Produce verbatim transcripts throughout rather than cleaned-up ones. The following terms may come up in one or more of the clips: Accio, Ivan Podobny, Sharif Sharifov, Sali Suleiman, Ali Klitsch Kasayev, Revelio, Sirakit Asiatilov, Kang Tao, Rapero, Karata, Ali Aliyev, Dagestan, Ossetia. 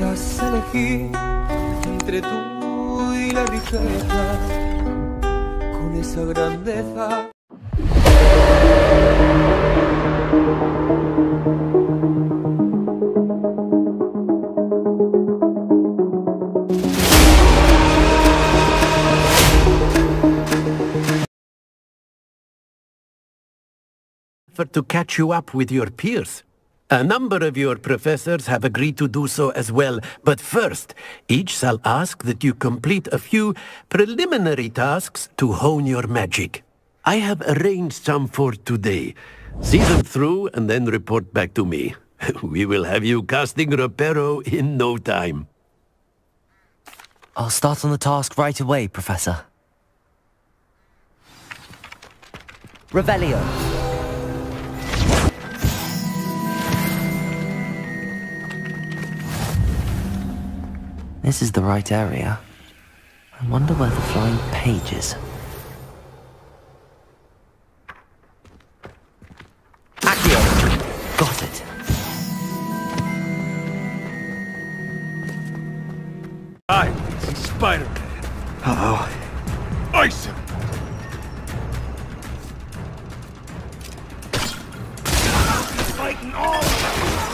las elegí entre tú y la riqueza, con esa grandeza. To catch you up with your peers. A number of your professors have agreed to do so as well, but first, each shall ask that you complete a few preliminary tasks to hone your magic. I have arranged some for today. See them through and then report back to me. We will have you casting Rapero in no time. I'll start on the task right away, Professor. Revelio. This is the right area. I wonder where the flying page is. Accio! Got it. I see Spider-Man. Hello. Ice him! He's fighting all of us!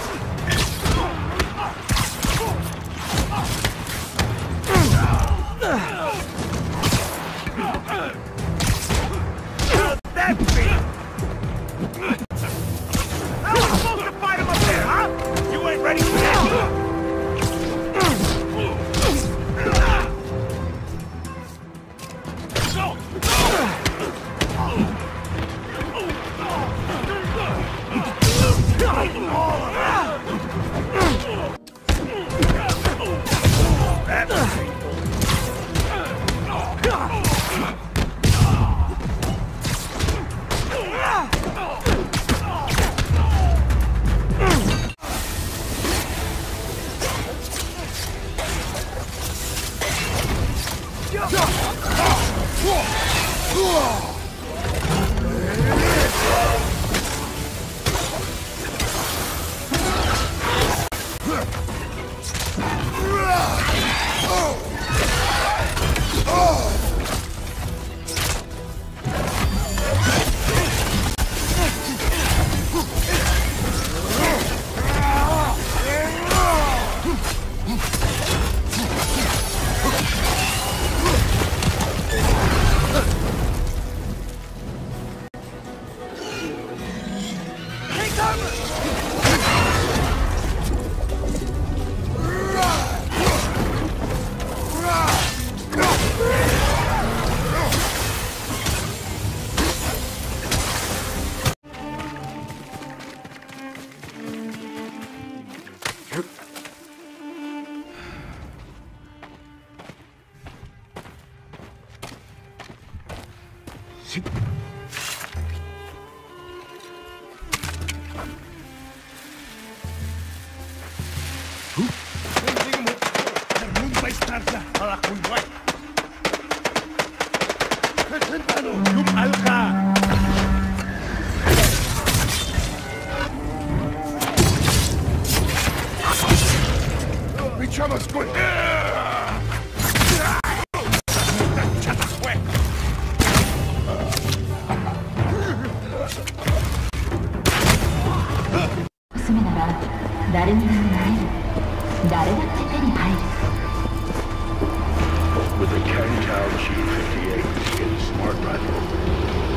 With a Kang Tao G fifty-eight skin smart rifle,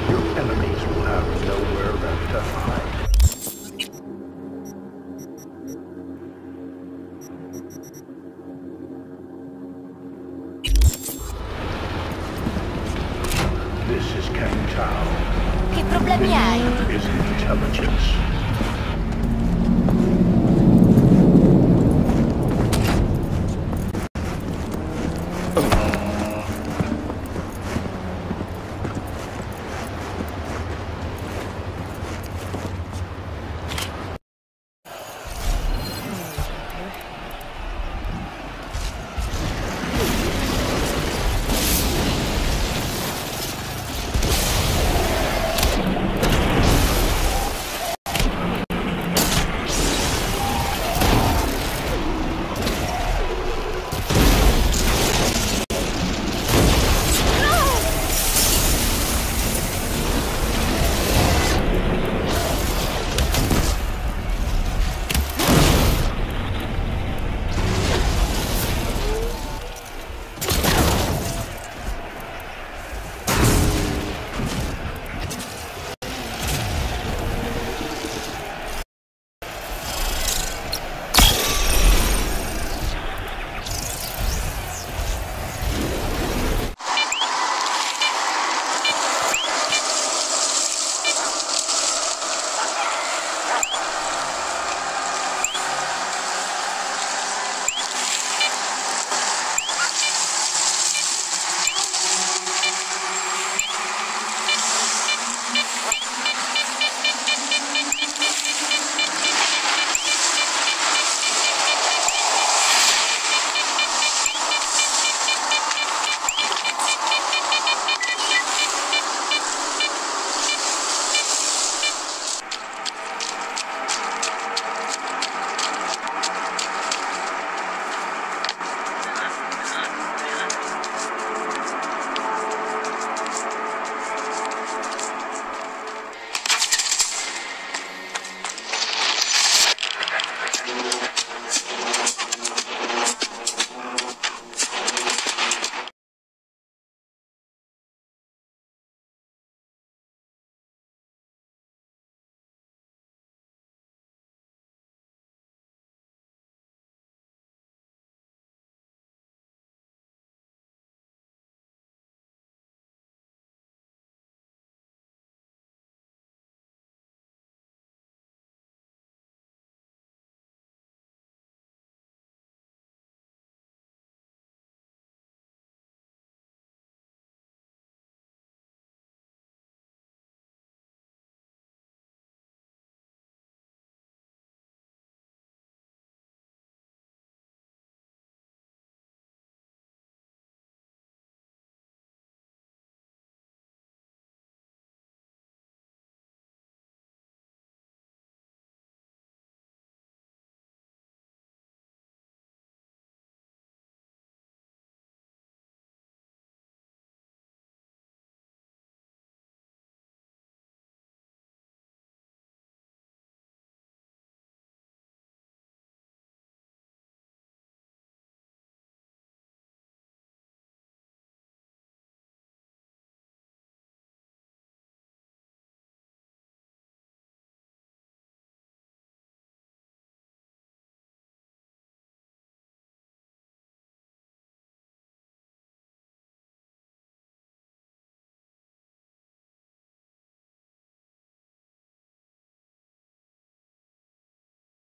your enemies will have nowhere left to hide. This is Kang Tao. Che problemi hai? Is intelligence.